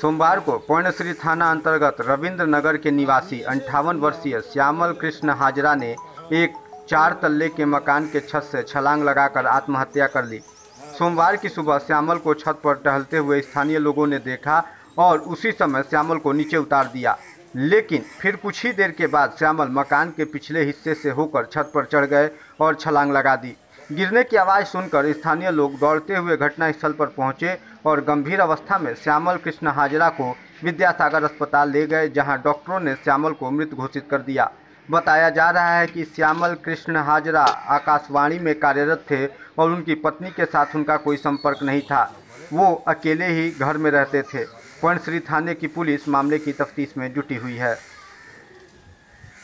सोमवार को पर्णश्री थाना अंतर्गत रविंद्र नगर के निवासी 58 वर्षीय श्यामल कृष्ण हाजरा ने एक 4 तल्ले के मकान के छत से छलांग लगाकर आत्महत्या कर ली। सोमवार की सुबह श्यामल को छत पर टहलते हुए स्थानीय लोगों ने देखा और उसी समय श्यामल को नीचे उतार दिया, लेकिन फिर कुछ ही देर के बाद श्यामल मकान के पिछले हिस्से से होकर छत पर चढ़ गए और छलांग लगा दी। गिरने की आवाज़ सुनकर स्थानीय लोग दौड़ते हुए घटनास्थल पर पहुंचे और गंभीर अवस्था में श्यामल कृष्ण हाजरा को विद्यासागर अस्पताल ले गए, जहां डॉक्टरों ने श्यामल को मृत घोषित कर दिया। बताया जा रहा है कि श्यामल कृष्ण हाजरा आकाशवाणी में कार्यरत थे और उनकी पत्नी के साथ उनका कोई संपर्क नहीं था। वो अकेले ही घर में रहते थे। पर्णश्री थाने की पुलिस मामले की तफ्तीश में जुटी हुई है।